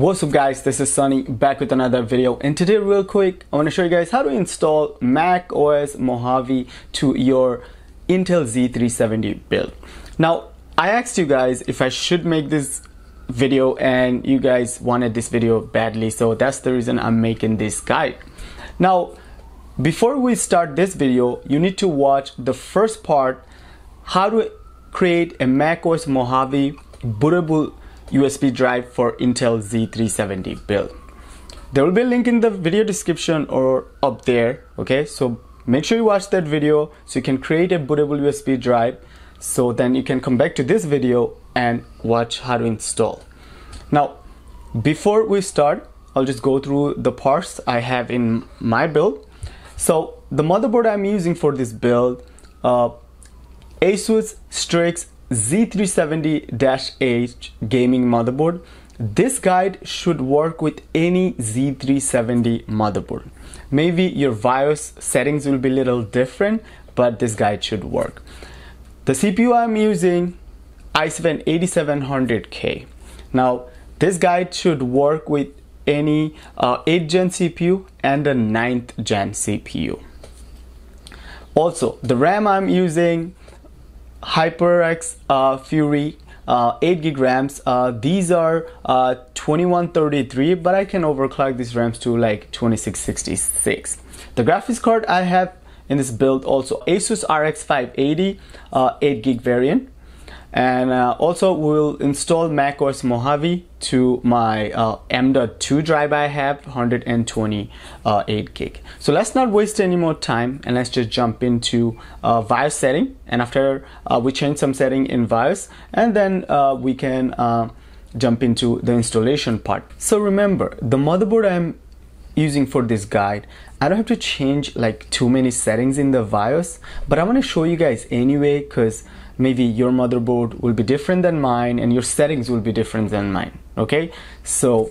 What's up guys, this is Sunny back with another video, and today real quick I want to show you guys how to install macOS Mojave to your Intel Z370 build. Now I asked you guys if I should make this video and you guys wanted this video badly, so that's the reason I'm making this guide. Now before we start this video you need to watch the first part, how to create a macOS Mojave bootable USB drive for Intel Z370 build. There will be a link in the video description or up there, okay? So make sure you watch that video so you can create a bootable USB drive, so then you can come back to this video and watch how to install. Now before we start I'll just go through the parts I have in my build. So the motherboard I'm using for this build, ASUS Strix Z370-H gaming motherboard. This guide should work with any Z370 motherboard. Maybe your BIOS settings will be a little different, but this guide should work. The CPU I'm using, i7-8700K. Now this guide should work with any 8th gen CPU and the 9th gen CPU. Also the RAM I'm using, HyperX Fury 8GB RAMs. These are 2133, but I can overclock these RAMs to like 2666. The graphics card I have in this build also Asus RX 580 8GB variant, and also we'll install macOS Mojave to my M.2 drive I have, 128 gig. So let's not waste any more time and let's just jump into BIOS setting, and after we change some setting in BIOS, and then we can jump into the installation part. So remember, the motherboard I'm using for this guide, I don't have to change like too many settings in the BIOS, but I want to show you guys anyway, because maybe your motherboard will be different than mine and your settings will be different than mine, okay? So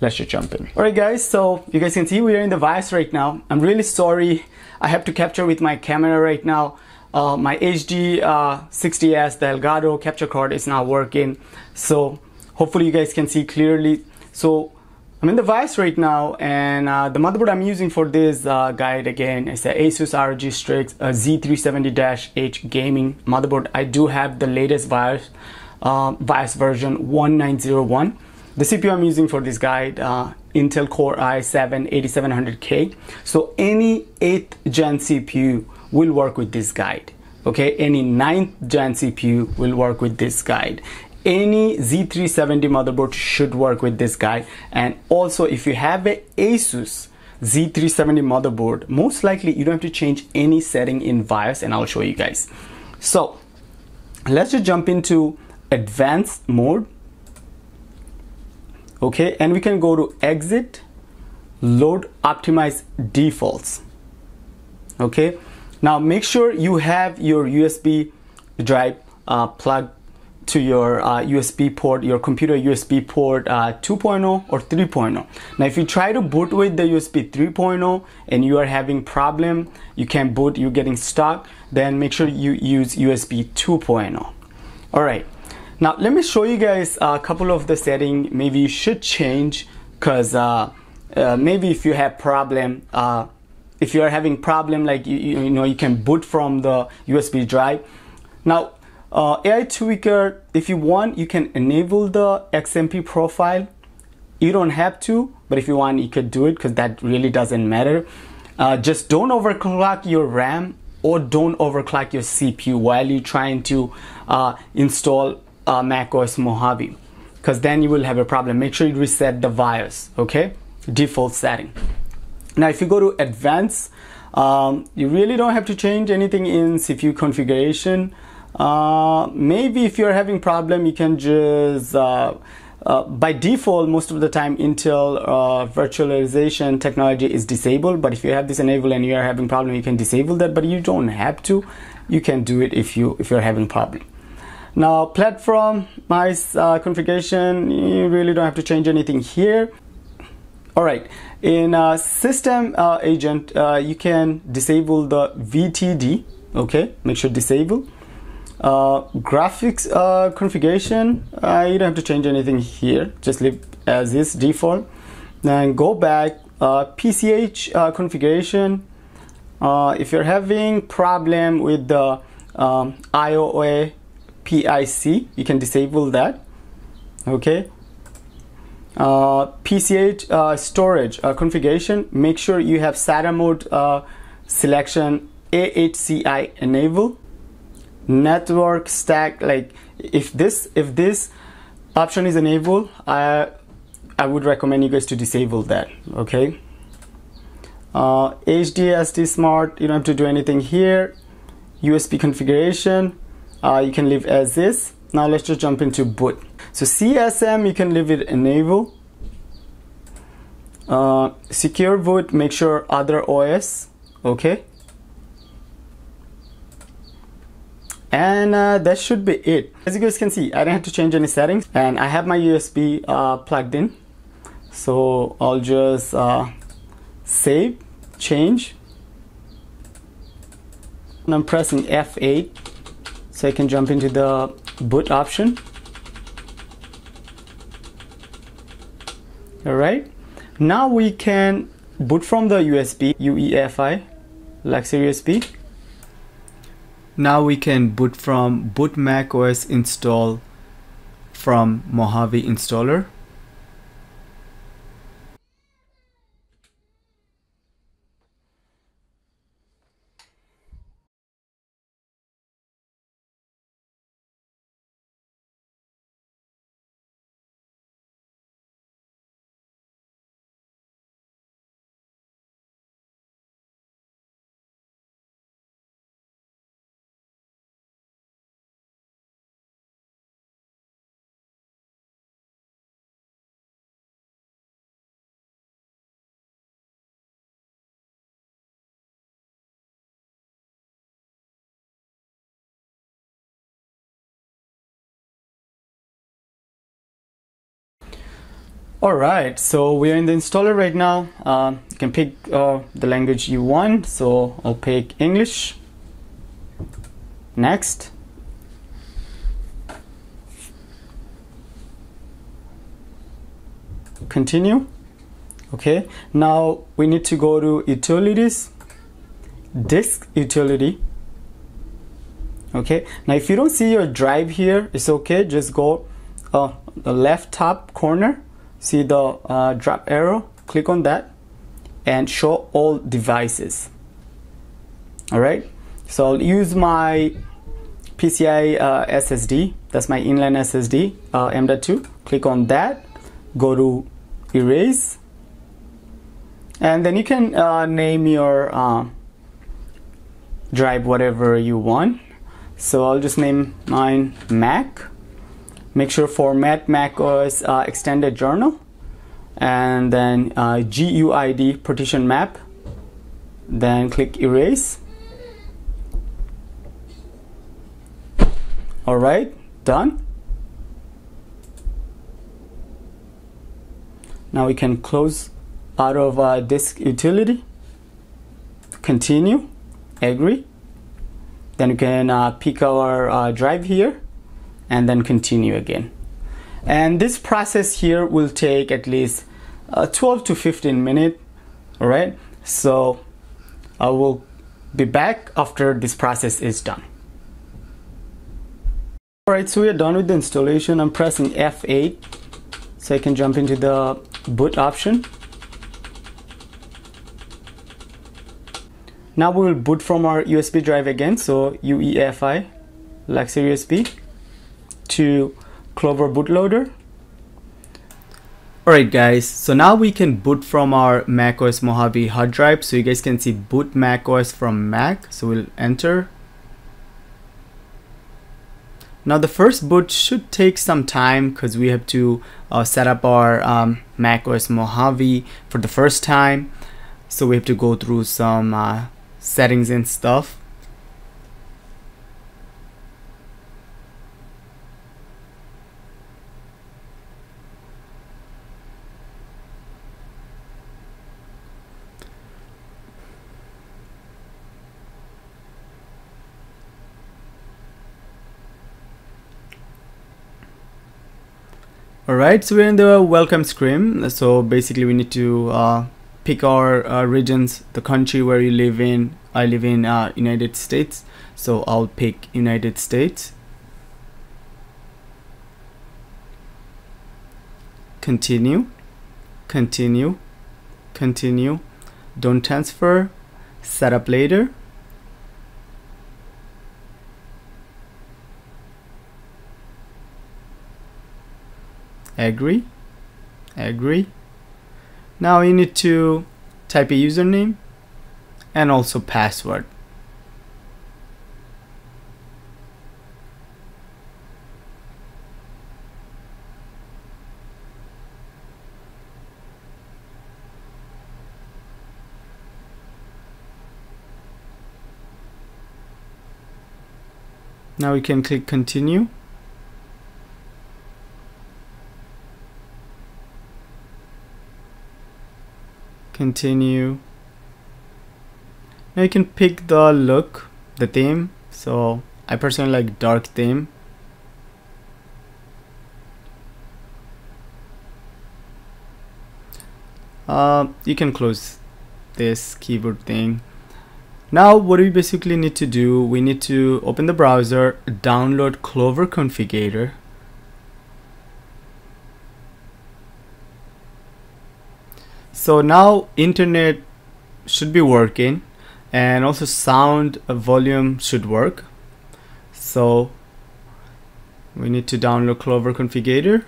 let's just jump in. All right guys, so you guys can see we are in the BIOS right now. I'm really sorry, I have to capture with my camera right now. My HD60S, the Elgato capture card is not working, so hopefully you guys can see clearly. So I'm in the BIOS right now, and the motherboard I'm using for this guide again is the Asus ROG Strix Z370-H gaming motherboard. I do have the latest BIOS version 1901. The CPU I'm using for this guide, Intel Core i7-8700K. So any 8th gen CPU will work with this guide, okay? Any 9th gen CPU will work with this guide. Any Z370 motherboard should work with this guide, and also if you have an Asus Z370 motherboard, most likely you don't have to change any setting in BIOS, and I'll show you guys. So let's just jump into advanced mode, okay, and we can go to exit, load, optimize defaults, okay. Now make sure you have your USB drive plugged to your USB port, your computer USB port 2.0 or 3.0. Now if you try to boot with the USB 3.0 and you are having problem, you can't boot, you're getting stuck, then make sure you use USB 2.0. Alright, now let me show you guys a couple of the settings maybe you should change, because maybe if you have problem, if you are having problem like you know you can boot from the USB drive. Now AI tweaker, if you want you can enable the XMP profile, you don't have to, but if you want you could do it, because that really doesn't matter. Just don't overclock your RAM or don't overclock your CPU while you're trying to install macOS Mojave, because then you will have a problem. Make sure you reset the BIOS, okay, default setting. Now if you go to advanced, you really don't have to change anything in CPU configuration. Maybe if you're having problem you can just by default most of the time Intel virtualization technology is disabled, but if you have this enabled and you are having problem you can disable that, but you don't have to, you can do it if you're having problem. Now platform mice configuration, you really don't have to change anything here. Alright, in system agent you can disable the VTD, okay, make sure disable. Graphics configuration, you don't have to change anything here, just leave as is default. Then go back, PCH configuration. If you're having problem with the IOA PIC, you can disable that. Okay. PCH storage configuration, make sure you have SATA mode selection AHCI enable. Network stack, like if this option is enabled, I would recommend you guys to disable that. Okay. HDSD smart, you don't have to do anything here. USB configuration, you can leave as is. Now let's just jump into boot. So CSM, you can leave it enable. Secure boot, make sure other OS, okay. And that should be it. As you guys can see, I didn't have to change any settings, and I have my USB plugged in. So I'll just save, change, and I'm pressing F8 so I can jump into the boot option. Alright, now we can boot from the USB, UEFI, Luxury USB. Now we can boot from boot macOS install from Mojave installer. Alright, so we are in the installer right now. You can pick the language you want, so I'll pick English. Next. Continue. Okay, now we need to go to utilities, disk utility. Okay, now if you don't see your drive here, it's okay, just go the left top corner. See the drop arrow, click on that and show all devices. Alright, so I'll use my PCIe SSD, that's my inline SSD, M.2. Click on that, go to erase, and then you can name your drive whatever you want. So I'll just name mine Mac. Make sure format macOS extended journal, and then GUID Partition Map, then click erase. Alright, done. Now we can close out of disk utility, continue, agree, then we can pick our drive here and then continue again. And this process here will take at least 12 to 15 minutes. All right, so I will be back after this process is done. All right, so we are done with the installation. I'm pressing F8 so I can jump into the boot option. Now we will boot from our USB drive again, so UEFI, Luxury USB, to Clover Bootloader. Alright guys, so now we can boot from our macOS Mojave hard drive. So you guys can see boot macOS from Mac, so we'll enter. Now the first boot should take some time because we have to set up our macOS Mojave for the first time, so we have to go through some settings and stuff. Alright, so we're in the welcome screen. So basically we need to pick our regions, the country where you live in. I live in United States, so I'll pick United States. Continue, continue, continue. Don't transfer, set up later. Agree, agree. Now you need to type a username and also password. Now we can click continue. Continue. Now you can pick the look, the theme. So I personally like dark theme. You can close this keyboard thing. Now what we basically need to do, we need to open the browser, download Clover Configurator. So now internet should be working and also sound volume should work. So we need to download Clover Configurator.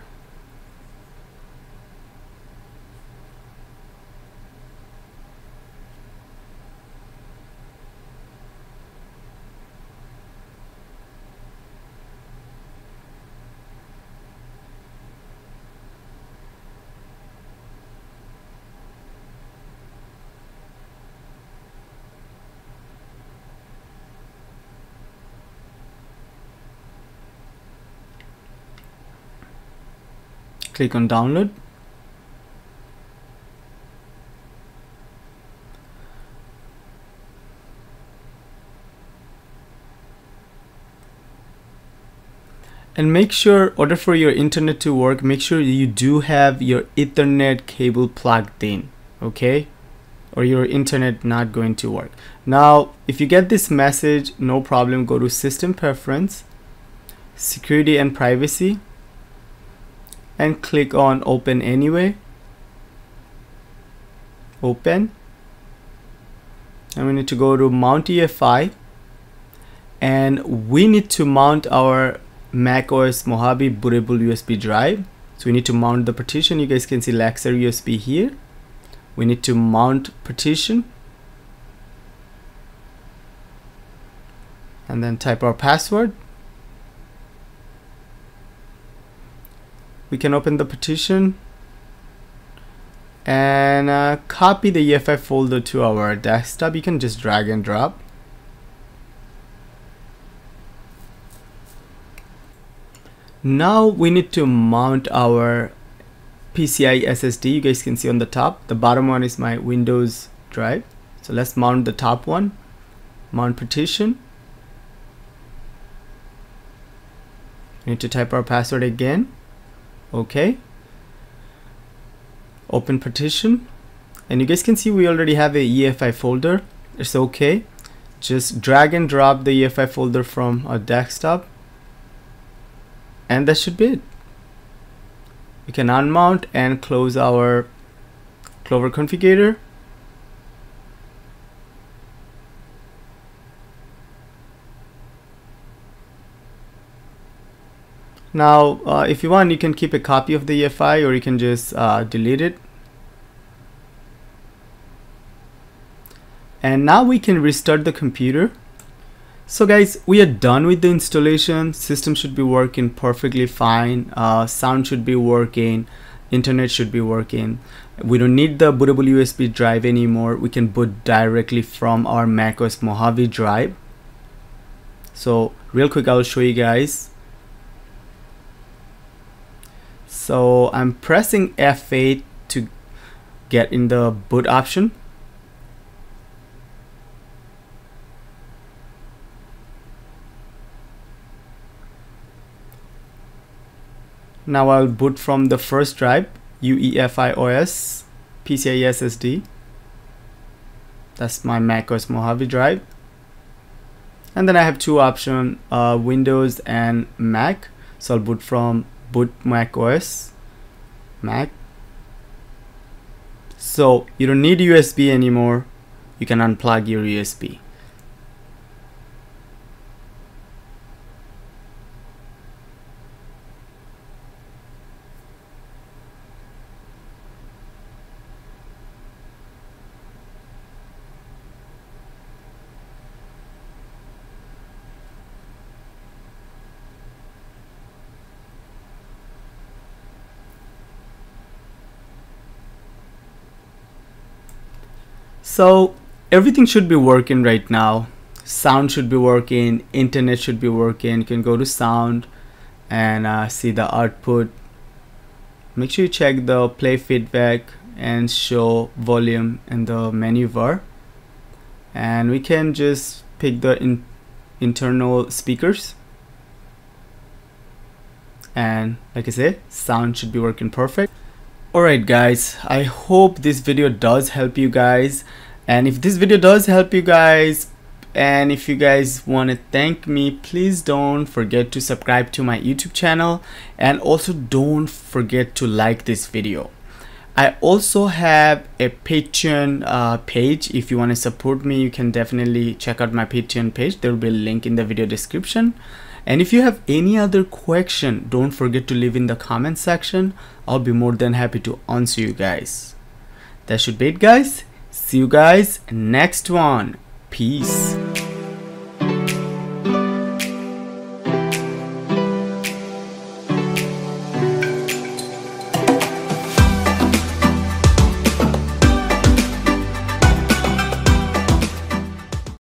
Click on download. And make sure, in order for your internet to work, make sure you do have your Ethernet cable plugged in, okay? Or your internet not going to work. Now, if you get this message, no problem, go to System Preference, Security and Privacy, and click on open anyway, open, and we need to go to mount EFI, and we need to mount our macOS Mojave bootable USB drive. So we need to mount the partition. You guys can see Laxer USB here. We need to mount partition and then type our password. We can open the partition and copy the EFI folder to our desktop. You can just drag and drop. Now we need to mount our PCIe SSD. You guys can see on the top. The bottom one is my Windows drive. So let's mount the top one. Mount partition. We need to type our password again. Okay, open partition, and you guys can see we already have a EFI folder. It's okay, just drag and drop the EFI folder from our desktop, and that should be it. We can unmount and close our Clover Configurator. Now, if you want, you can keep a copy of the EFI, or you can just delete it. And now we can restart the computer. So guys, we are done with the installation. System should be working perfectly fine. Sound should be working. Internet should be working. We don't need the bootable USB drive anymore. We can boot directly from our macOS Mojave drive. So real quick, I'll show you guys. So I'm pressing F8 to get in the boot option. Now I'll boot from the first drive, UEFI OS, PCIe SSD. That's my macOS Mojave drive. And then I have two options, Windows and Mac. So I'll boot from boot macOS, Mac. So you don't need USB anymore. You can unplug your USB. So everything should be working right now. Sound should be working, internet should be working. You can go to sound and see the output. Make sure you check the play feedback and show volume in the menu bar. And we can just pick the internal speakers. And like I said, sound should be working perfect. Alright guys, I hope this video does help you guys, and if this video does help you guys, and if you guys want to thank me, please don't forget to subscribe to my YouTube channel, and also don't forget to like this video. I also have a Patreon page. If you want to support me, you can definitely check out my Patreon page. There will be a link in the video description. And if you have any other question, don't forget to leave in the comment section. I'll be more than happy to answer you guys. That should be it guys. See you guys next one. Peace.